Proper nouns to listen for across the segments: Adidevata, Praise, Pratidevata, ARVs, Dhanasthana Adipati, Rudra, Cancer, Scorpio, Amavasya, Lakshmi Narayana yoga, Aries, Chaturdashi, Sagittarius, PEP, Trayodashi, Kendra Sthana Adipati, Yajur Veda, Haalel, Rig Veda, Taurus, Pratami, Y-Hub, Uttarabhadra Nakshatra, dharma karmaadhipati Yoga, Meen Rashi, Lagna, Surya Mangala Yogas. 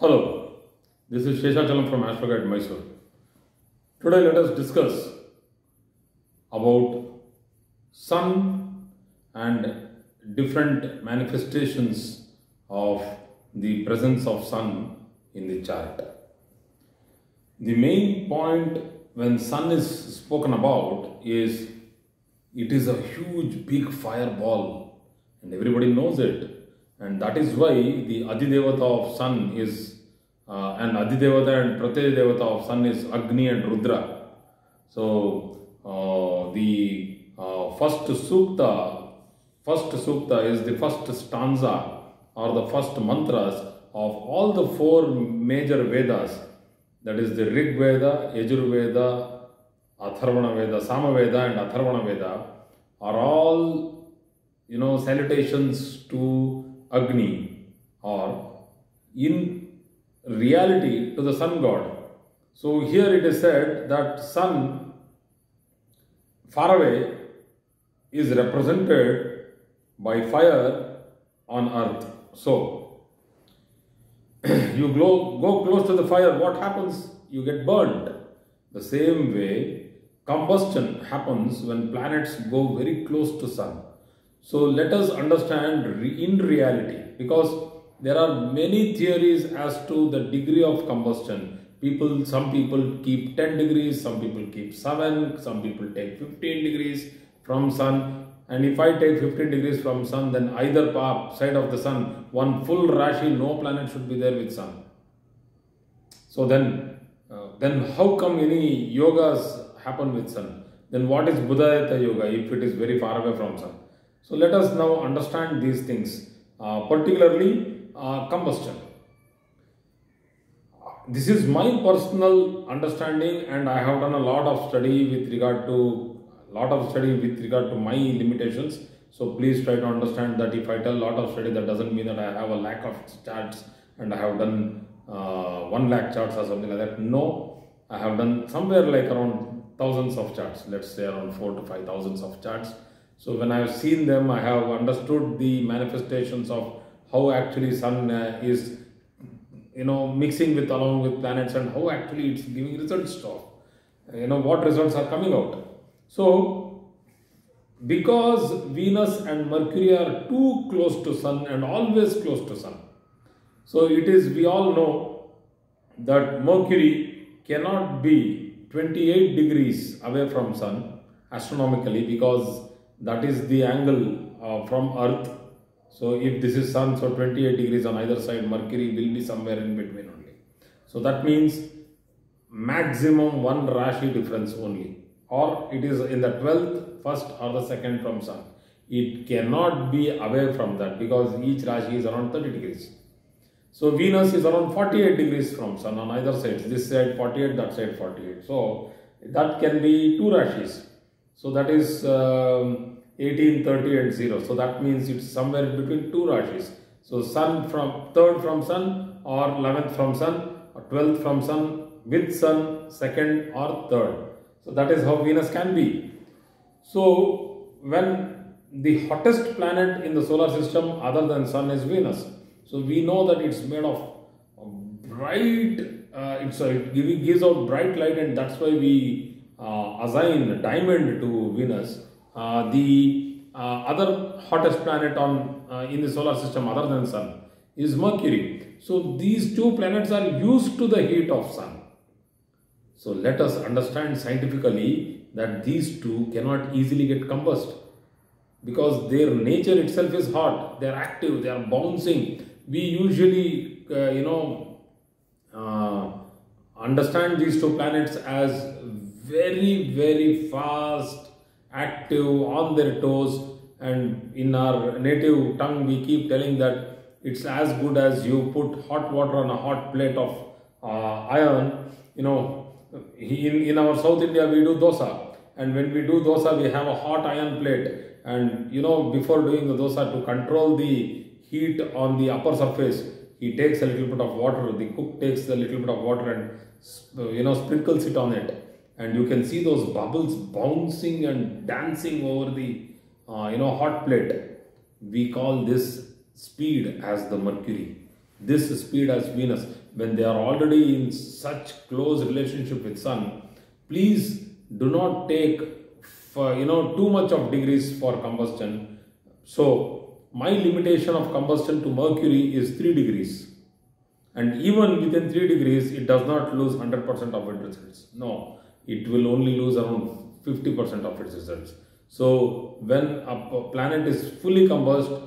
Hello, this is Shesha Chalam from Astro Guide Mysore. Today let us discuss about sun and different manifestations of the presence of sun in the chart. The main point when sun is spoken about is it is a huge big fireball and everybody knows it. And that is why the Adidevata of sun is, Adidevata and Pratidevata of sun is Agni and Rudra. So, the first Sukta is the first stanza or the first mantras of all the four major Vedas. That is the Rig Veda, Yajur Veda, Atharvana Veda, Samaveda and Atharvana Veda are all, salutations to Agni, or in reality to the sun god. So here it is said that sun far away is represented by fire on earth. So you go close to the fire, what happens? You get burnt. The same way combustion happens when planets go very close to sun. So let us understand in reality, because there are many theories as to the degree of combustion. Some people keep 10 degrees, some people keep 7, some people take 15 degrees from sun. And if I take 15 degrees from sun, then either side of the sun, one full Rashi, no planet should be there with sun. So then how come any yogas happen with sun? Then what is Budhaditya Yoga if it is very far away from sun? So let us now understand these things, particularly combustion. This is my personal understanding, and I have done a lot of study with regard to my limitations. So please try to understand that if I tell a lot of study, that doesn't mean that I have a lack of charts and I have done 1 lakh charts or something like that. No, I have done somewhere like around thousands of charts. Let's say around 4,000 to 5,000 of charts. So when I have seen them, I have understood the manifestations of how actually sun is, mixing with along with planets and how actually it's giving results of, what results are coming out. So because Venus and Mercury are too close to sun and always close to sun. So it is, we all know that Mercury cannot be 28 degrees away from sun astronomically, because that is the angle from earth. So if this is sun, so 28 degrees on either side, Mercury will be somewhere in between only. So that means maximum one Rashi difference only, or it is in the 12th, 1st or the 2nd from sun. It cannot be away from that, because each Rashi is around 30 degrees. So Venus is around 48 degrees from sun on either side, this side 48, that side 48. So that can be two Rashis. So that is 18, 30 and 0. So that means it's somewhere between two Rashis. So sun from 3rd from sun, or 11th from sun, or 12th from sun, with sun, 2nd or 3rd. So that is how Venus can be. So when the hottest planet in the solar system other than sun is Venus. So we know that it's made of bright, it gives out bright light, and that's why we assign diamond to Venus. The other hottest planet on in the solar system other than sun is Mercury. So these two planets are used to the heat of sun. So let us understand scientifically that these two cannot easily get combust, because their nature itself is hot. They are active, they are bouncing. We usually understand these two planets as very, very fast, active, on their toes, and in our native tongue we keep telling that it's as good as you put hot water on a hot plate of iron. In our South India we do dosa, and when we do dosa we have a hot iron plate, and before doing the dosa, to control the heat on the upper surface, he takes a little bit of water, the cook takes a little bit of water and sprinkles it on it. And you can see those bubbles bouncing and dancing over the, hot plate. We call this speed as the Mercury, this speed as Venus. when they are already in such close relationship with Sun, please do not take too much of degrees for combustion. So my limitation of combustion to Mercury is 3 degrees. And even within 3 degrees, it does not lose 100% of its results. No, it will only lose around 50% of its results. So when a planet is fully combusted,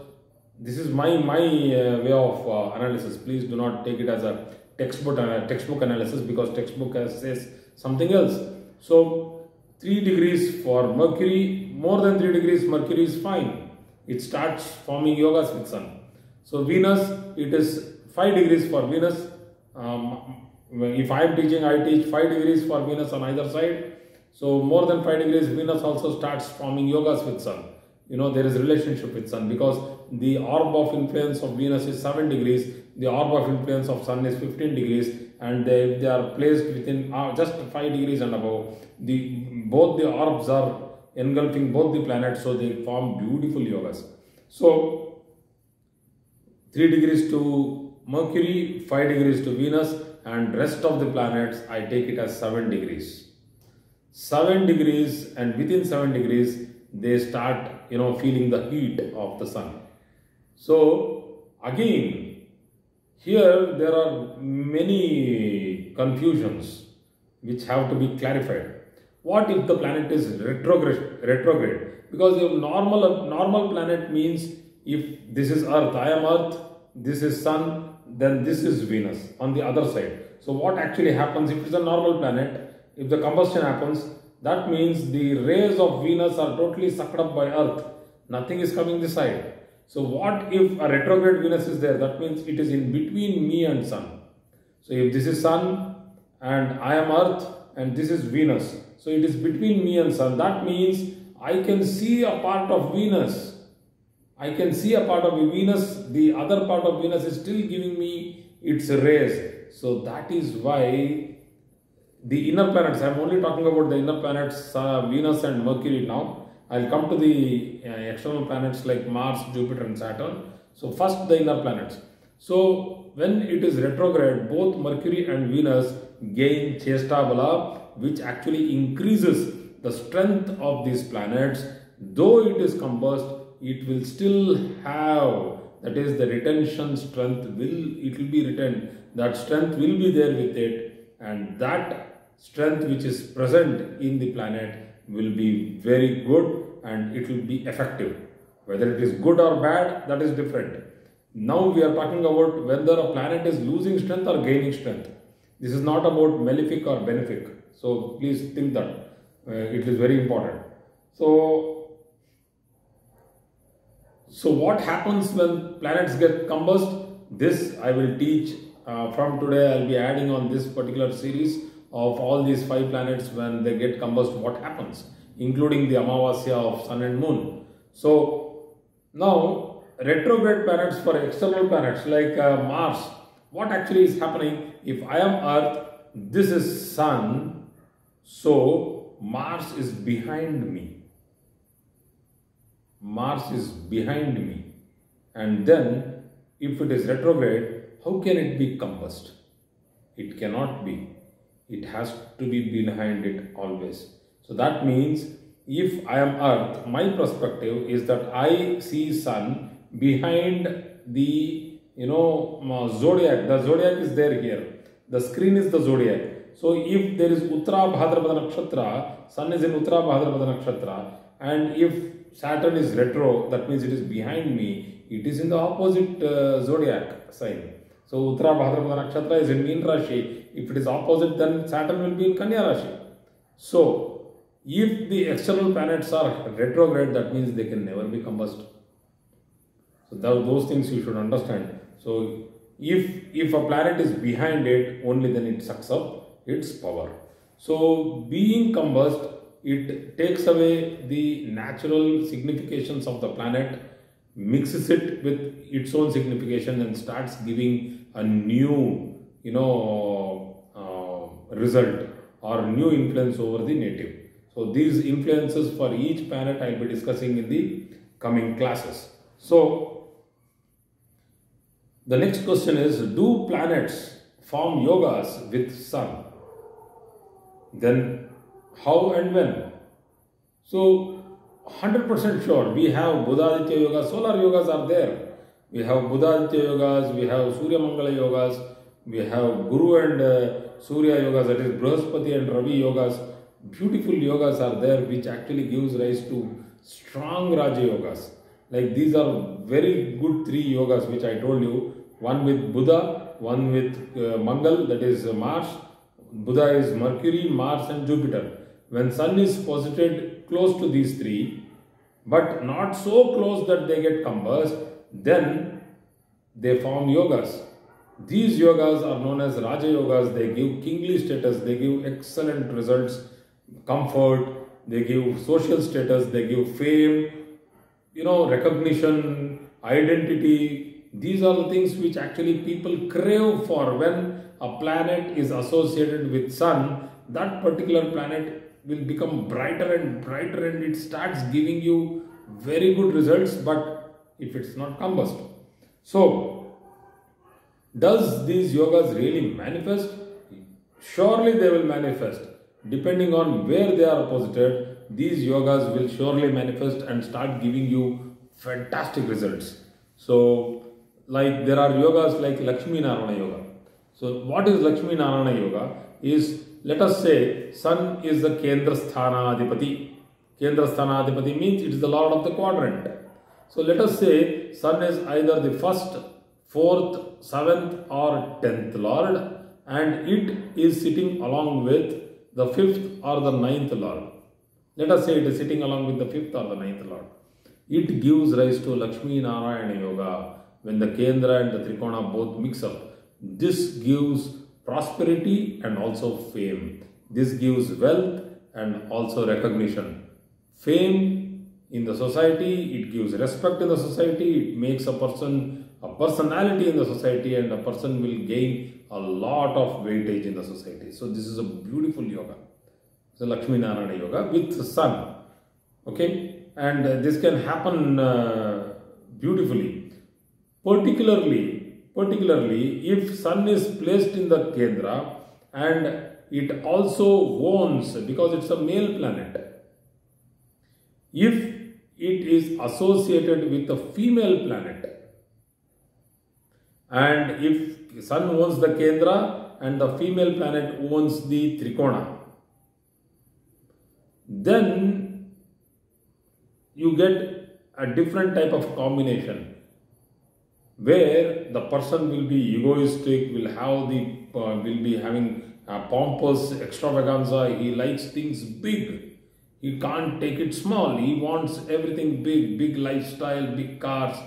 this is my way of analysis. Please do not take it as a textbook analysis, because textbook says something else. So 3 degrees for Mercury, more than 3 degrees Mercury is fine. It starts forming yogas with Sun. So Venus, it is 5 degrees for Venus. If I am teaching, I teach 5 degrees for Venus on either side. So more than 5 degrees Venus also starts forming yogas with Sun. You know, there is relationship with Sun, because the orb of influence of Venus is 7 degrees, the orb of influence of Sun is 15 degrees, and they are placed within just 5 degrees and above. Both the orbs are engulfing both the planets, so they form beautiful yogas. So 3 degrees to Mercury, 5 degrees to Venus, and rest of the planets I take it as 7 degrees. 7 degrees, and within 7 degrees they start feeling the heat of the Sun. So again, here there are many confusions which have to be clarified. What if the planet is retrograde? Because your normal planet means, if this is Earth, I am Earth, this is Sun, then this is Venus on the other side. So what actually happens if it's a normal planet? If the combustion happens, that means the rays of Venus are totally sucked up by Earth. Nothing is coming this side. So what if a retrograde Venus is there? That means it is in between me and Sun. So if this is Sun and I am Earth and this is Venus, so it is between me and Sun. That means I can see a part of Venus. I can see a part of Venus. The other part of Venus is still giving me its rays. So that is why the inner planets, I am only talking about the inner planets, Venus and Mercury now. I will come to the external planets like Mars, Jupiter and Saturn. So first the inner planets. So when it is retrograde, both Mercury and Venus gain Cheshta Bala, which actually increases the strength of these planets. Though it is combust, it will still have, that is, the retention strength will be retained. That strength will be there with it. And that strength which is present in the planet will be very good, and it will be effective. Whether it is good or bad, that is different. Now we are talking about whether a planet is losing strength or gaining strength. This is not about malefic or benefic. So please think that. It is very important. So what happens when planets get combust? This I will teach. From today, I will be adding on this particular series of all these 5 planets. When they get combust, what happens, including the Amavasya of Sun and Moon. So now, retrograde planets for external planets like Mars, what actually is happening? If I am Earth, this is Sun, so Mars is behind me. Mars is behind me. And then, if it is retrograde, how can it be combust? It cannot be. It has to be behind it always. So that means, if I am Earth, my perspective is that I see Sun behind the, zodiac. The zodiac is there here. The screen is the zodiac. So if there is Uttarabhadra Nakshatra, Sun is in Uttarabhadra Nakshatra, and if Saturn is retro, that means it is behind me. It is in the opposite zodiac sign. So Uttarabhadra Nakshatra is in Meen Rashi. If it is opposite, then Saturn will be in Kanya Rashi. So if the external planets are retrograde, that means they can never be combusted. So those things you should understand. So if a planet is behind it, only then it sucks up its power. So being combusted, it takes away the natural significations of the planet, mixes it with its own signification, and starts giving a new, result or new influence over the native. So these influences for each planet I will be discussing in the coming classes. So the next question is, do planets form yogas with sun. Then how and when? So 100% sure we have Budhaditya Yoga, solar yogas are there. We have Budhaditya Yogas, we have Surya Mangala Yogas, we have Guru and Surya Yogas, that is Brihaspati and Ravi Yogas. Beautiful yogas are there which actually gives rise to strong Raja Yogas. Like these are very good three yogas which I told you. One with Buddha, one with Mangal, that is Mars. Buddha is Mercury, Mars and Jupiter. When sun is posited close to these three, but not so close that they get conversed, then they form yogas. These yogas are known as Raja Yogas. They give kingly status, they give excellent results, comfort, they give social status, they give fame, you know, recognition, identity. These are the things which actually people crave for. When a planet is associated with sun, that particular planet will become brighter and brighter, and it starts giving you very good results, but if it's not combust. So does these yogas really manifest? Surely they will manifest. Depending on where they are posited, these yogas will surely manifest and start giving you fantastic results. So like there are yogas like Lakshmi Narayana Yoga. So what is Lakshmi Narayana Yoga? Is, let us say sun is the Kendra Sthana Adipati. Kendra Sthana Adipati means it is the lord of the quadrant. So let us say sun is either the 1st, 4th, 7th or 10th lord, and it is sitting along with the 5th or the 9th lord. Let us say it is sitting along with the 5th or the 9th lord. It gives rise to Lakshmi Narayana Yoga when the Kendra and the Trikona both mix up. This gives prosperity and also fame. This gives wealth and also recognition. Fame in the society, it gives respect in the society, it makes a person a personality in the society, and a person will gain a lot of weightage in the society. So this is a beautiful yoga. So Lakshmi Narayana Yoga with the sun. Okay, and this can happen beautifully. Particularly if sun is placed in the Kendra and it also owns, because it's a male planet. If it is associated with a female planet, and if sun owns the Kendra and the female planet owns the Trikona, then you get a different type of combination, where the person will be egoistic, will be having a pompous extravaganza. He likes things big. He can't take it small. He wants everything big, big lifestyle, big cars,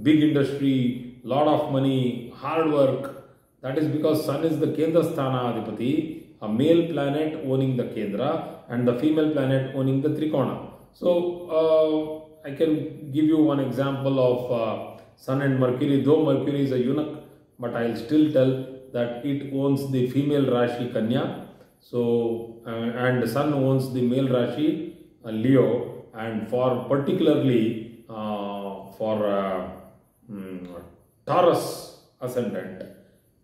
big industry, lot of money, hard work. That is because sun is the Kendra Sthana Adipati, a male planet owning the Kendra and the female planet owning the Trikona. So I can give you one example of sun and Mercury. Though Mercury is a eunuch, but I'll still tell that it owns the female Rashi Kanya. So and sun owns the male Rashi Leo, and for particularly for Taurus ascendant,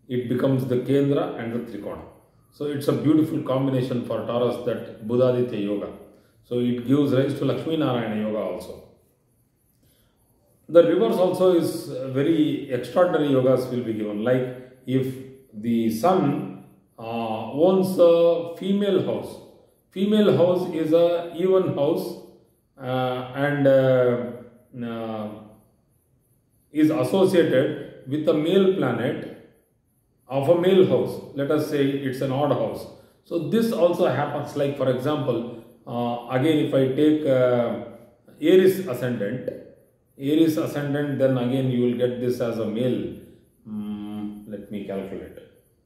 it becomes the Kendra and the Trikona. So it's a beautiful combination for Taurus, that Budhaditya Yoga. So it gives rise to Lakshmi Narayana Yoga also. The reverse also is very extraordinary yogas will be given. Like if the sun owns a female house is a even house and is associated with a male planet of a male house. Let us say it's an odd house. So this also happens. Like for example, again if I take Aries ascendant, then again you will get this as a male. Let me calculate.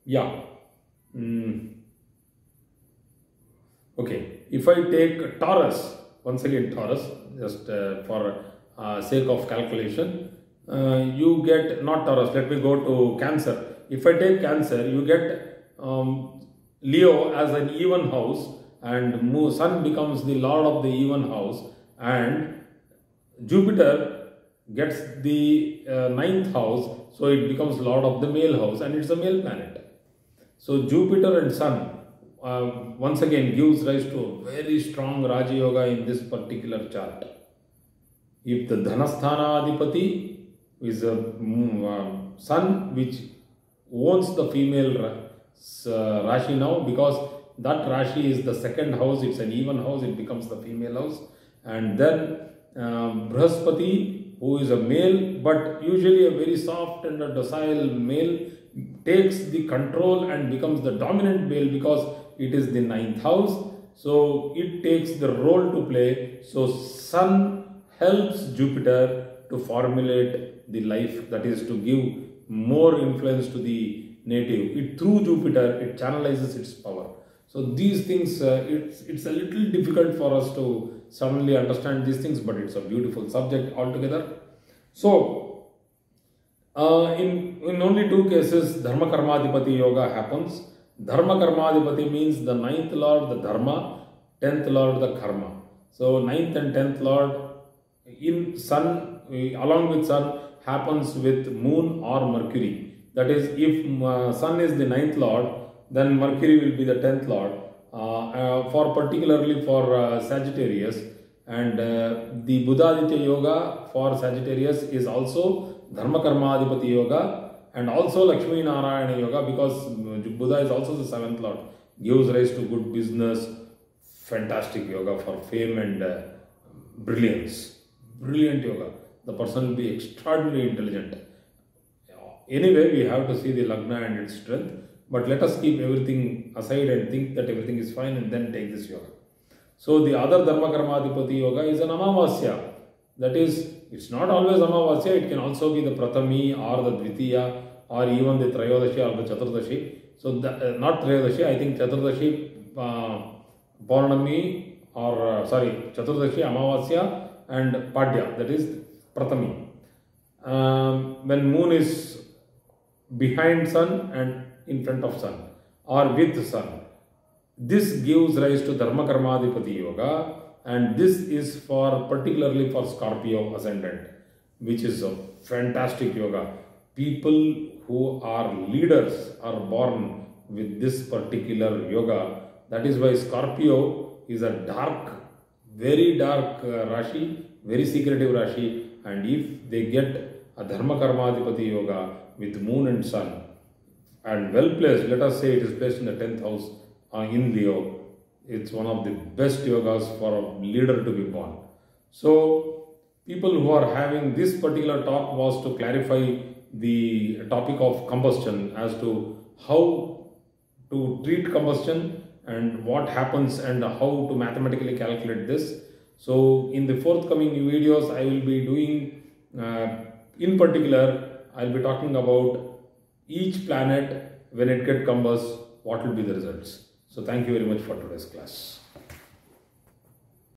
Yeah. Okay. If I take Taurus, once again Taurus, just for sake of calculation, you get not Taurus. Let me go to Cancer. If I take Cancer, you get Leo as an even house, and Sun becomes the lord of the even house, and Jupiter gets the 9th house, so it becomes lord of the male house, and it's a male planet. So Jupiter and Sun once again gives rise to a very strong Raja Yoga in this particular chart. If the Dhanasthana Adipati is a Sun which owns the female Rashi now, because that Rashi is the second house, it's an even house, it becomes the female house. And then Brihaspati, who is a male but usually a very soft and a docile male, takes the control and becomes the dominant male because it is the ninth house. So it takes the role to play. So Sun helps Jupiter to formulate the life, that is to give more influence to the native. It through Jupiter it channelizes its power. So these things, it's a little difficult for us to suddenly understand these things, but it's a beautiful subject altogether. So in only two cases dharma karmaadhipati yoga happens. Dharma karmaadhipati means the ninth lord the dharma, 10th lord the karma. So ninth and 10th lord in Sun, along with Sun, happens with Moon or Mercury. That is, if Sun is the ninth lord, then Mercury will be the 10th lord, for particularly for Sagittarius. And the Budhaditya Yoga for Sagittarius is also Dharma Karmaadhipati Yoga and also Lakshmi Narayana Yoga, because Buddha is also the 7th lord, gives rise to good business, fantastic yoga for fame and brilliance, brilliant yoga. The person will be extraordinarily intelligent. Anyway, we have to see the Lagna and its strength. But let us keep everything aside and think that everything is fine and then take this yoga. So the other Dharma Karmaadhipati Yoga is an Amavasya. That is, it's not always Amavasya. It can also be the Pratami or the Dvitiya or even the Trayodashi or the Chaturdashi. So the, not Trayodashi, I think Chaturdashi, Purnami or Chaturdashi, Amavasya and Padya. That is Pratami. When Moon is behind Sun and in front of Sun or with Sun, this gives rise to Dharma Karmaadhipati Yoga, and this is for particularly for Scorpio ascendant, which is a fantastic yoga. People who are leaders are born with this particular yoga. That is why Scorpio is a dark, very dark Rashi, very secretive Rashi. And if they get a Dharma Karmaadhipati Yoga with Moon and Sun, and well placed, let us say it is placed in the 10th house in Leo, it's one of the best yogas for a leader to be born. So people who are having this particular talk was to clarify the topic of combustion, as to how to treat combustion and what happens and how to mathematically calculate this. So in the forthcoming videos, I will be doing, in particular, I will be talking about each planet when it gets combust, what will be the results. So thank you very much for today's class.